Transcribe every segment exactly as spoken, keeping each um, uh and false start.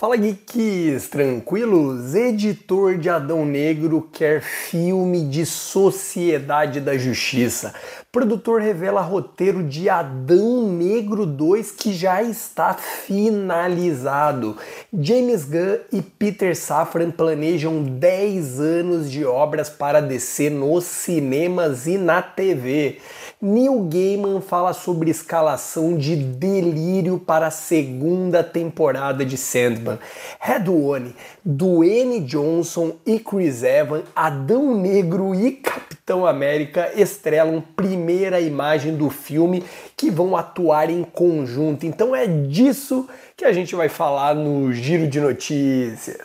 Fala, geeks tranquilos? Editor de Adão Negro quer filme de Sociedade da Justiça. Produtor revela roteiro de Adão Negro dois que já está finalizado. James Gunn e Peter Safran planejam dez anos de obras para D C nos cinemas e na T V. Neil Gaiman fala sobre escalação de Delírio para a segunda temporada de Sandman. Red One, Dwayne Johnson e Chris Evans, Adão Negro e Capitão América estrelam primeira imagem do filme que vão atuar em conjunto. Então é disso que a gente vai falar no Giro de Notícias.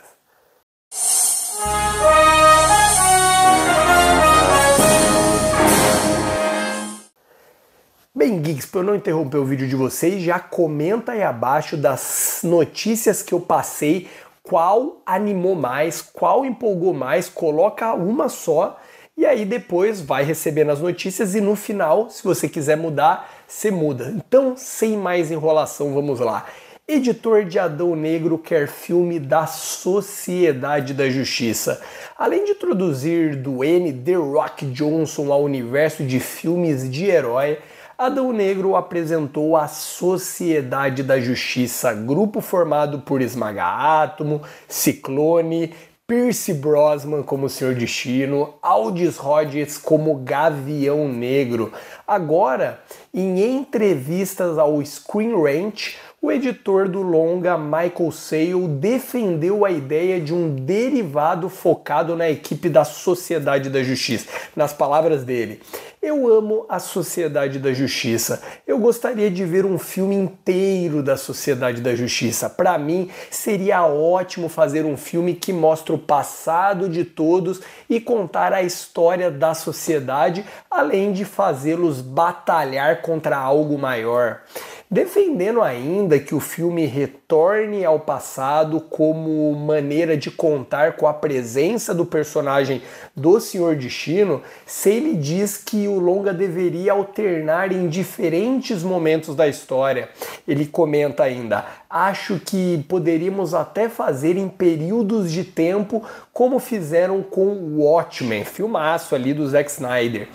Bem, geeks, para eu não interromper o vídeo de vocês, já comenta aí abaixo das notícias que eu passei, qual animou mais, qual empolgou mais, coloca uma só e aí depois vai recebendo as notícias e no final, se você quiser mudar, você muda. Então, sem mais enrolação, vamos lá. Editor de Adão Negro quer filme da Sociedade da Justiça. Além de introduzir Dwayne The Rock Johnson ao universo de filmes de herói, Adão Negro apresentou a Sociedade da Justiça, grupo formado por Esmaga-Átomo, Ciclone, Pierce Brosnan como Senhor Destino, Aldis Hodge como Gavião Negro. Agora, em entrevistas ao Screen Rant, o editor do longa Mike Sale defendeu a ideia de um derivado focado na equipe da Sociedade da Justiça. Nas palavras dele: eu amo a Sociedade da Justiça. Eu gostaria de ver um filme inteiro da Sociedade da Justiça. Para mim, seria ótimo fazer um filme que mostra o passado de todos e contar a história da sociedade, além de fazê-los batalhar contra algo maior. Defendendo ainda que o filme retorne ao passado como maneira de contar com a presença do personagem do Senhor Destino, Sale diz que o longa deveria alternar em diferentes momentos da história. Ele comenta ainda: acho que poderíamos até fazer em períodos de tempo como fizeram com o Watchmen, filmaço ali do Zack Snyder.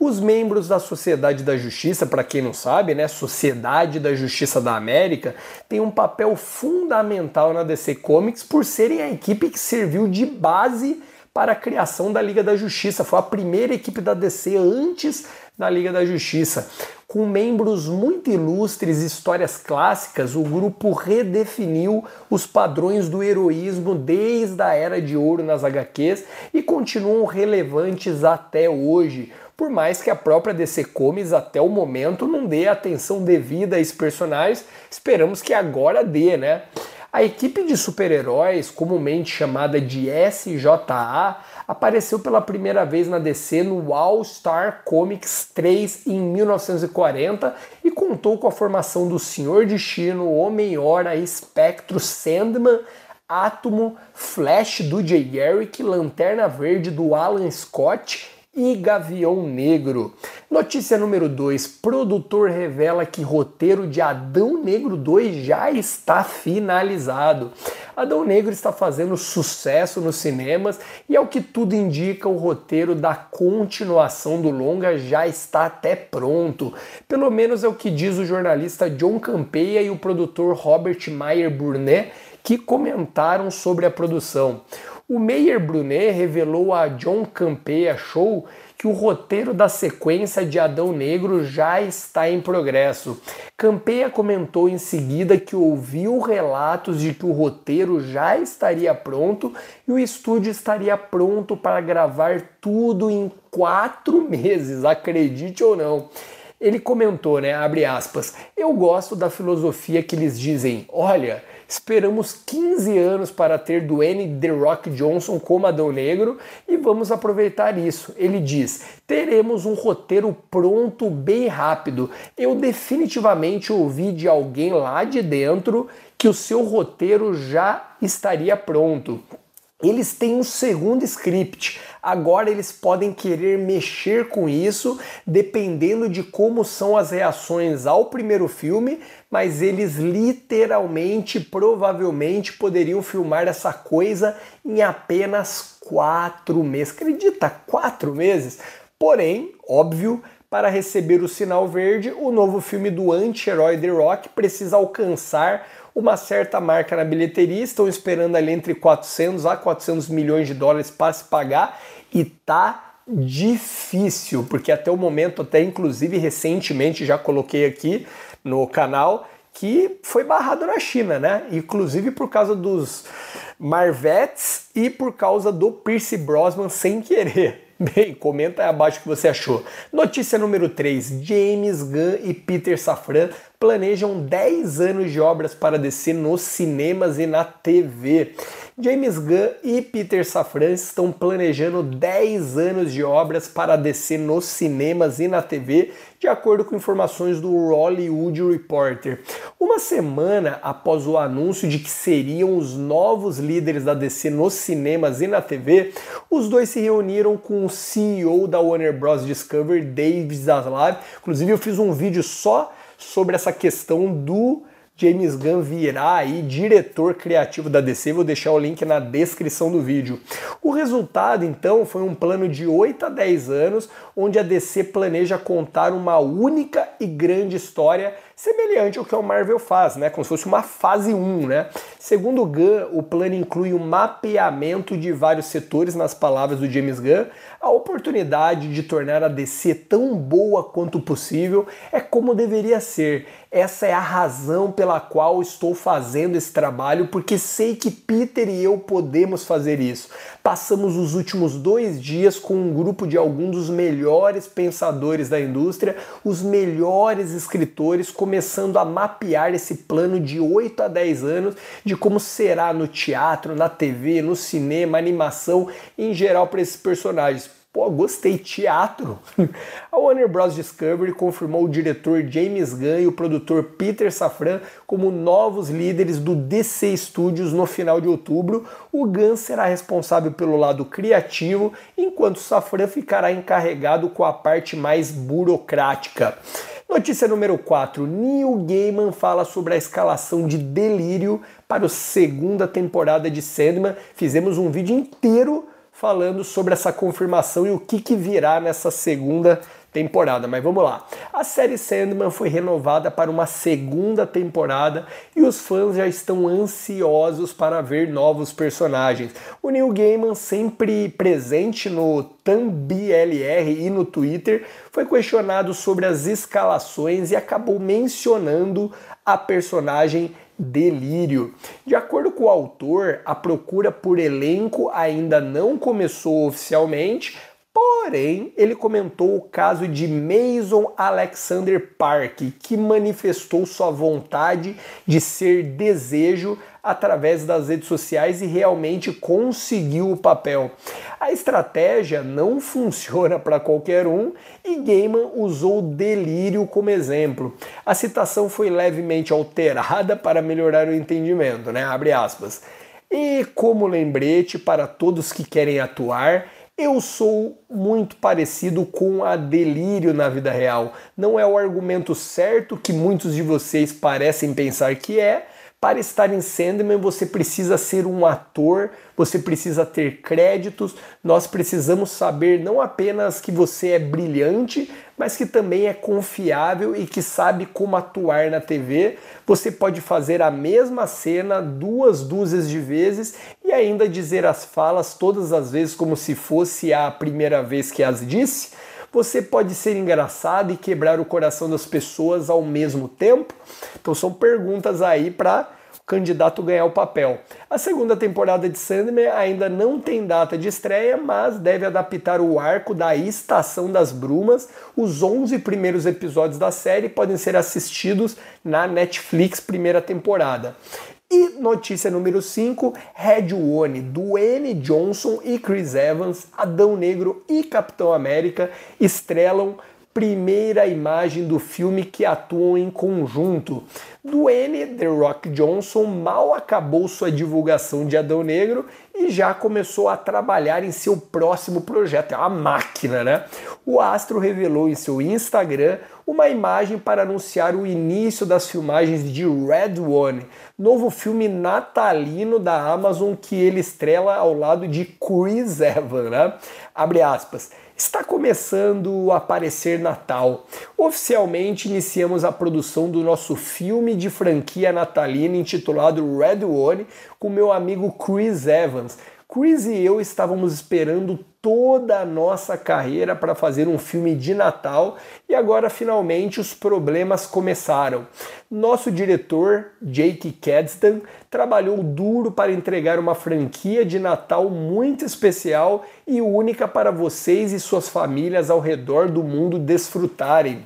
Os membros da Sociedade da Justiça, para quem não sabe, né, Sociedade da Justiça da América, tem um papel fundamental na D C Comics por serem a equipe que serviu de base para a criação da Liga da Justiça. Foi a primeira equipe da D C antes da Liga da Justiça. Com membros muito ilustres e histórias clássicas, o grupo redefiniu os padrões do heroísmo desde a Era de Ouro nas H Qs e continuam relevantes até hoje, por mais que a própria D C Comics até o momento não dê a atenção devida a esses personagens. Esperamos que agora dê, né? A equipe de super-heróis, comumente chamada de S J A, apareceu pela primeira vez na D C no All-Star Comics três em mil novecentos e quarenta e contou com a formação do Senhor Destino, Homem-Hora, Espectro, Sandman, Átomo, Flash do Jay Garrick, Lanterna Verde do Alan Scott e Gavião Negro. Notícia número dois. Produtor revela que roteiro de Adão Negro dois já está finalizado. Adão Negro está fazendo sucesso nos cinemas e, ao que tudo indica, o roteiro da continuação do longa já está até pronto. Pelo menos é o que diz o jornalista John Campea e o produtor Robert Meyer Burnett, que comentaram sobre a produção. O Meyer Burnett revelou a John Campea Show que o roteiro da sequência de Adão Negro já está em progresso. Campea comentou em seguida que ouviu relatos de que o roteiro já estaria pronto e o estúdio estaria pronto para gravar tudo em quatro meses, acredite ou não. Ele comentou, né, abre aspas, eu gosto da filosofia que eles dizem, olha, esperamos quinze anos para ter Dwayne The Rock Johnson como Adão Negro e vamos aproveitar isso. Ele diz, teremos um roteiro pronto bem rápido. Eu definitivamente ouvi de alguém lá de dentro que o seu roteiro já estaria pronto. Eles têm um segundo script. Agora eles podem querer mexer com isso dependendo de como são as reações ao primeiro filme, mas eles literalmente, provavelmente, poderiam filmar essa coisa em apenas quatro meses. Acredita? Quatro meses? Porém, óbvio, para receber o sinal verde, o novo filme do anti-herói The Rock precisa alcançar uma certa marca na bilheteria. Estão esperando ali entre quatrocentos a quatrocentos milhões de dólares para se pagar, e tá difícil, porque até o momento, até inclusive recentemente, já coloquei aqui no canal, que foi barrado na China, né? Inclusive por causa dos Marvettes e por causa do Pierce Brosnan sem querer. Bem, comenta aí abaixo o que você achou. Notícia número três. James Gunn e Peter Safran planejam dez anos de obras para D C nos cinemas e na T V. James Gunn e Peter Safran estão planejando dez anos de obras para D C nos cinemas e na T V, de acordo com informações do Hollywood Reporter. Uma semana após o anúncio de que seriam os novos líderes da D C nos cinemas e na T V, os dois se reuniram com o C E O da Warner Bros. Discovery, David Zaslav. Inclusive eu fiz um vídeo só sobre essa questão do James Gunn virá aí diretor criativo da D C, vou deixar o link na descrição do vídeo. O resultado, então, foi um plano de oito a dez anos, onde a D C planeja contar uma única e grande história, semelhante ao que o Marvel faz, né? Como se fosse uma fase um, né? Segundo Gunn, o plano inclui um mapeamento de vários setores, nas palavras do James Gunn. A oportunidade de tornar a D C tão boa quanto possível é como deveria ser. Essa é a razão pela qual estou fazendo esse trabalho, porque sei que Peter e eu podemos fazer isso. Passamos os últimos dois dias com um grupo de alguns dos melhores pensadores da indústria, os melhores escritores, começando a mapear esse plano de oito a dez anos de como será no teatro, na T V, no cinema, animação, em geral para esses personagens. Pô, gostei, teatro! A Warner Bros. Discovery confirmou o diretor James Gunn e o produtor Peter Safran como novos líderes do D C Studios no final de outubro. O Gunn será responsável pelo lado criativo, enquanto Safran ficará encarregado com a parte mais burocrática. Notícia número quatro. Neil Gaiman fala sobre a escalação de Delírio para a segunda temporada de Sandman. Fizemos um vídeo inteiro falando sobre essa confirmação e o que, que virá nessa segunda temporada, mas vamos lá. A série Sandman foi renovada para uma segunda temporada e os fãs já estão ansiosos para ver novos personagens. O Neil Gaiman, sempre presente no TamBLR e no Twitter, foi questionado sobre as escalações e acabou mencionando a personagem Delírio. De acordo com o autor, a procura por elenco ainda não começou oficialmente, porém, ele comentou o caso de Mason Alexander Park, que manifestou sua vontade de ser desejo através das redes sociais e realmente conseguiu o papel. A estratégia não funciona para qualquer um e Gaiman usou Delírio como exemplo. A citação foi levemente alterada para melhorar o entendimento, né? Abre aspas. E como lembrete para todos que querem atuar, eu sou muito parecido com a Delírio na vida real. Não é o argumento certo que muitos de vocês parecem pensar que é. Para estar em Sandman, você precisa ser um ator, você precisa ter créditos, nós precisamos saber não apenas que você é brilhante, mas que também é confiável e que sabe como atuar na T V. Você pode fazer a mesma cena duas dúzias de vezes e ainda dizer as falas todas as vezes como se fosse a primeira vez que as disse. Você pode ser engraçado e quebrar o coração das pessoas ao mesmo tempo? Então são perguntas aí para o candidato ganhar o papel. A segunda temporada de Sandman ainda não tem data de estreia, mas deve adaptar o arco da Estação das Brumas. Os onze primeiros episódios da série podem ser assistidos na Netflix, primeira temporada. E notícia número cinco, Red One, Dwayne Johnson e Chris Evans, Adão Negro e Capitão América estrelam primeira imagem do filme que atuam em conjunto. Dwayne The Rock Johnson mal acabou sua divulgação de Adão Negro e já começou a trabalhar em seu próximo projeto. É uma máquina, né? O astro revelou em seu Instagram uma imagem para anunciar o início das filmagens de Red One, novo filme natalino da Amazon que ele estrela ao lado de Chris Evans, né? Abre aspas. Está começando a aparecer Natal. Oficialmente iniciamos a produção do nosso filme de franquia natalina intitulado Red One com meu amigo Chris Evans. Chris e eu estávamos esperando toda a nossa carreira para fazer um filme de Natal e agora finalmente os problemas começaram. Nosso diretor, Jake Cadstan, trabalhou duro para entregar uma franquia de Natal muito especial e única para vocês e suas famílias ao redor do mundo desfrutarem.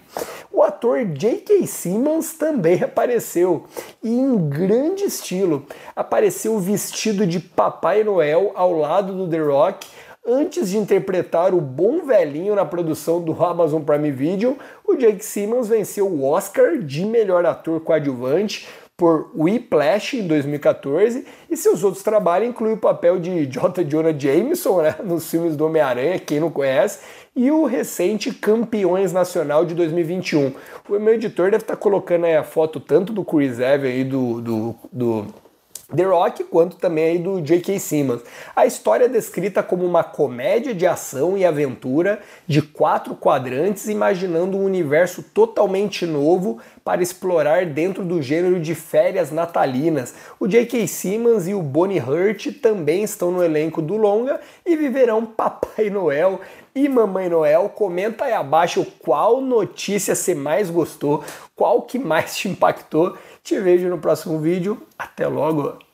O ator J K. Simmons também apareceu, e em grande estilo. Apareceu vestido de Papai Noel ao lado do The Rock, antes de interpretar o bom velhinho na produção do Amazon Prime Video. O Jake Simmons venceu o Oscar de melhor ator coadjuvante por Whiplash em dois mil e quatorze, e seus outros trabalhos incluem o papel de J. Jonah Jameson, né, nos filmes do Homem-Aranha, quem não conhece, e o recente Campeões Nacional de dois mil e vinte e um. O meu editor deve estar colocando aí a foto tanto do Chris Evans e do... do, do The Rock, quanto também aí do J K. Simmons. A história é descrita como uma comédia de ação e aventura de quatro quadrantes, imaginando um universo totalmente novo para explorar dentro do gênero de férias natalinas. O J K. Simmons e o Bonnie Hurt também estão no elenco do longa e viverão Papai Noel e Mamãe Noel. Comenta aí abaixo qual notícia você mais gostou, qual que mais te impactou. Te vejo no próximo vídeo. Até logo!